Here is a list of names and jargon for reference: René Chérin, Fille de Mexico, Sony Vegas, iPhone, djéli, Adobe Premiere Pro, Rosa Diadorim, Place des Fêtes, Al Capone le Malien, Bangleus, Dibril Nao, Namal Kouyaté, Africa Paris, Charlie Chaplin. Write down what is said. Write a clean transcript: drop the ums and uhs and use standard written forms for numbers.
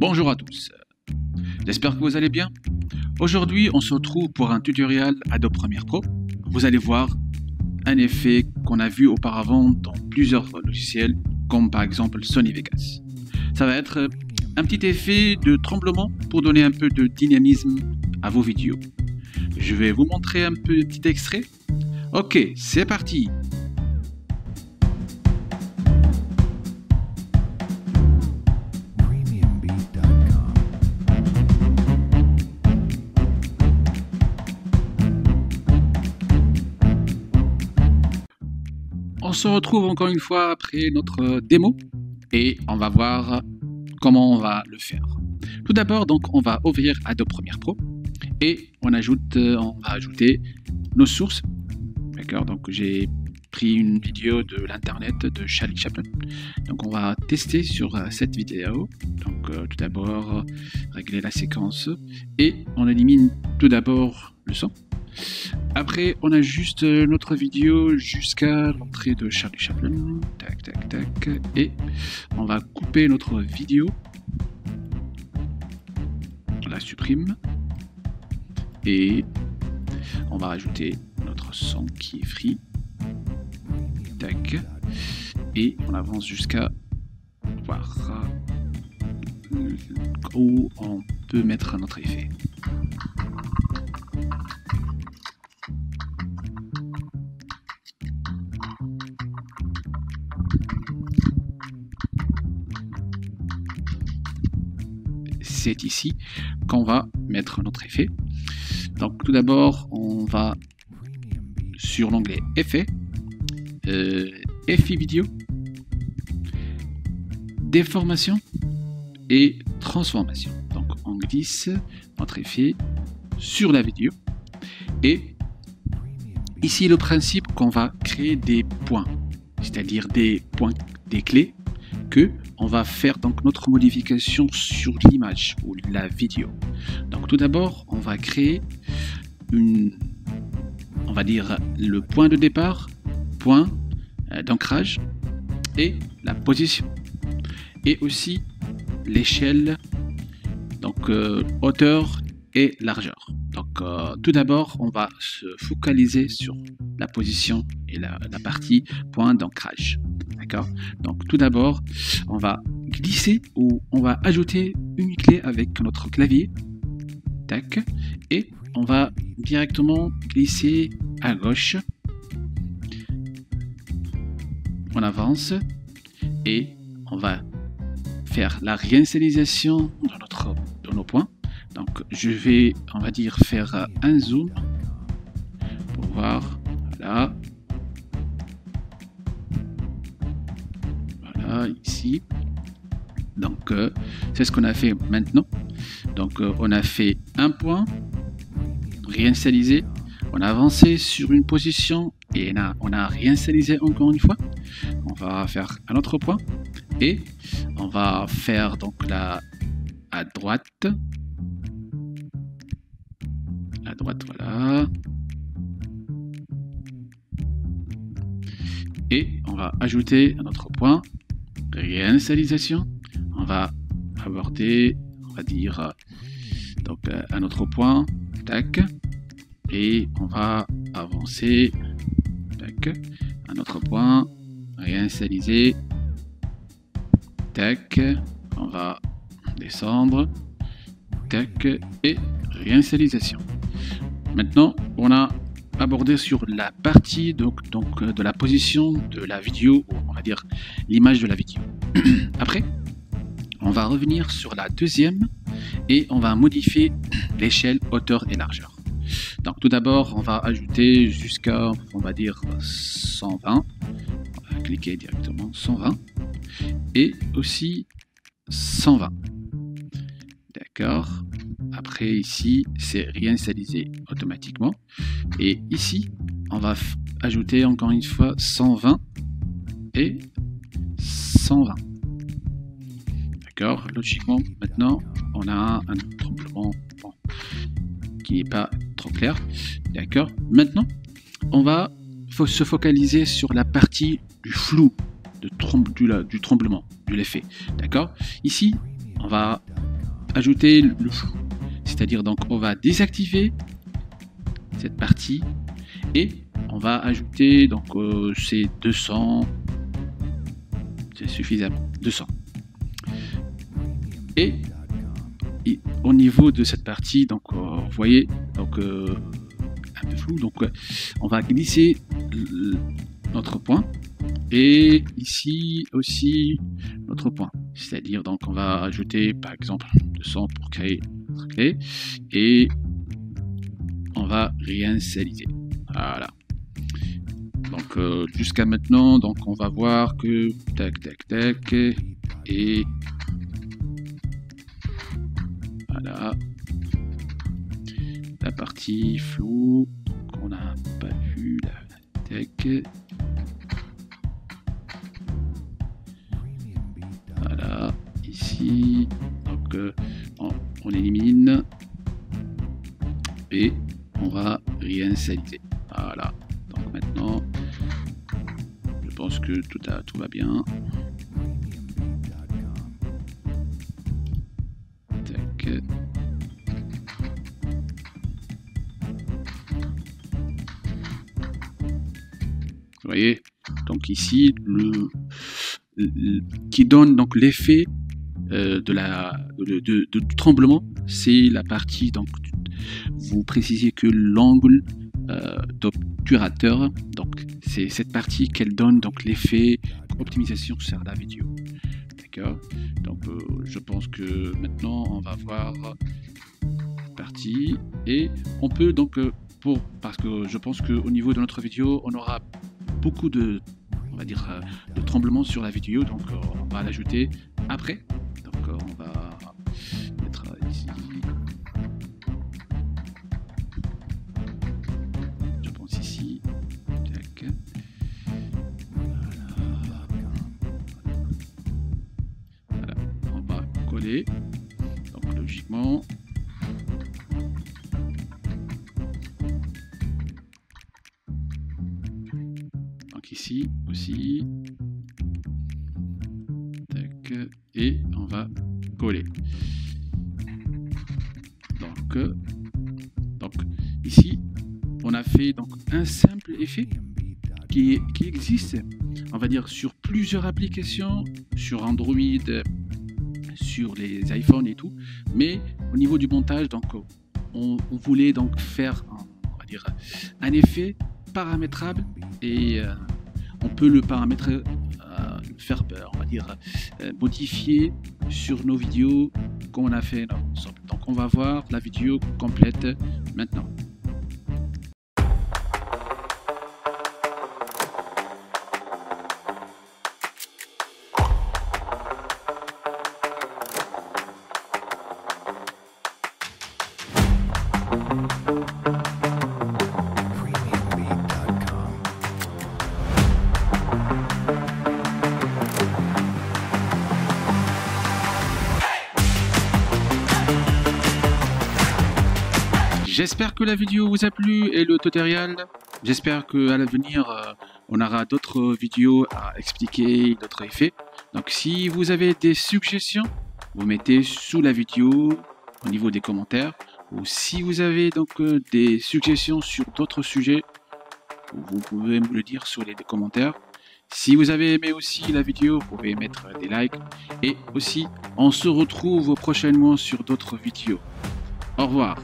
Bonjour à tous, j'espère que vous allez bien. Aujourd'hui on se retrouve pour un tutoriel Adobe Premiere Pro. Vous allez voir un effet qu'on a vu auparavant dans plusieurs logiciels comme par exemple Sony Vegas. Ça va être un petit effet de tremblement pour donner un peu de dynamisme à vos vidéos. Je vais vous montrer un petit extrait. Ok, c'est parti. On se retrouve encore une fois après notre démo et on va voir comment on va le faire. Tout d'abord, donc, on va ouvrir Adobe Premiere Pro et on va ajouter nos sources. D'accord, donc j'ai pris une vidéo de l'internet de Charlie Chaplin. Donc on va tester sur cette vidéo. Donc tout d'abord, régler la séquence et on élimine tout d'abord le son. Après, on ajuste notre vidéo jusqu'à l'entrée de Charlie Chaplin. Tac, tac, tac. Et on va couper notre vidéo. On la supprime. Et on va rajouter notre son qui est free. Tac. Et on avance jusqu'à voir où on peut mettre notre effet. C'est ici qu'on va mettre notre effet. Donc tout d'abord on va sur l'onglet effet, effet vidéo, déformation et transformation. Donc on glisse notre effet sur la vidéo et ici le principe qu'on va créer des points, c'est-à-dire des points, des clés que on va faire donc notre modification sur l'image ou la vidéo. Donc tout d'abord on va créer une, on va dire le point de départ, point d'ancrage et la position et aussi l'échelle, donc hauteur et largeur. Donc tout d'abord on va se focaliser sur la position et la partie point d'ancrage. D'accord, donc tout d'abord on va glisser ou on va ajouter une clé avec notre clavier. Tac, et on va directement glisser à gauche. On avance et on va faire la réinitialisation de nos points. Donc je vais, on va dire, faire un zoom pour voir. Voilà. Voilà, ici. Donc c'est ce qu'on a fait maintenant. Donc on a fait un point, réinitialisé, on a avancé sur une position et on a réinitialisé encore une fois. On va faire un autre point et on va faire donc la à droite. À droite, voilà. Et on va ajouter un autre point, réinitialisation. On va aborder, on va dire, donc un autre point, tac, et on va avancer, tac, un autre point, réinitialiser, tac, on va descendre, tac, et réinitialisation. Maintenant, on a abordé sur la partie donc de la position de la vidéo, on va dire l'image de la vidéo. Après, on va revenir sur la deuxième et on va modifier l'échelle, hauteur et largeur. Donc tout d'abord, on va ajouter jusqu'à, on va dire 120. On va cliquer directement 120 et aussi 120. D'accord. Après ici, c'est réinitialisé automatiquement. Et ici, on va ajouter encore une fois 120 et 120. D'accord. Logiquement, maintenant, on a un tremblement qui n'est pas trop clair. D'accord. Maintenant, on va se focaliser sur la partie du flou, du tremblement, de l'effet. D'accord. Ici, on va ajouter le flou. C'est-à-dire, donc, on va désactiver cette partie et on va ajouter, donc, c'est 200, c'est suffisant, 200. Et au niveau de cette partie, donc, vous voyez, donc, un peu flou, donc, on va glisser notre point et ici aussi notre point. C'est-à-dire, donc, on va ajouter, par exemple, 200 pour créer notre clé et on va réinitialiser. Voilà. Donc, jusqu'à maintenant, donc, on va voir que tac et voilà. La partie floue qu'on n'a pas vu, la tech. Voilà, ici, donc on élimine et on va réinitialiser. Voilà, donc maintenant, je pense que tout va bien. Vous voyez, donc ici qui donne donc l'effet de tremblement, c'est la partie, donc vous précisez que l'angle d'obturateur, donc c'est cette partie qu'elle donne donc l'effet optimisation sur la vidéo. D'accord, donc je pense que maintenant on va voir cette partie et on peut donc parce que je pense que au niveau de notre vidéo on aura beaucoup de, on va dire, de tremblements sur la vidéo, donc on va l'ajouter après. Donc on va mettre ici, je pense ici, tac. Voilà, on va coller, donc logiquement. Ici aussi, tac, et on va coller. Donc ici on a fait donc un simple effet qui existe, on va dire, sur plusieurs applications, sur Android, sur les iPhones et tout, mais au niveau du montage, donc on voulait donc faire on va dire un effet paramétrable et on peut le paramétrer, faire, on va dire, modifier sur nos vidéos qu'on a fait ensemble. Donc on va voir la vidéo complète maintenant. J'espère que la vidéo vous a plu et le tutoriel. J'espère qu'à l'avenir, on aura d'autres vidéos à expliquer, d'autres effets. Donc si vous avez des suggestions, vous mettez sous la vidéo au niveau des commentaires. Ou si vous avez donc des suggestions sur d'autres sujets, vous pouvez me le dire sur les commentaires. Si vous avez aimé aussi la vidéo, vous pouvez mettre des likes. Et aussi, on se retrouve prochainement sur d'autres vidéos. Au revoir.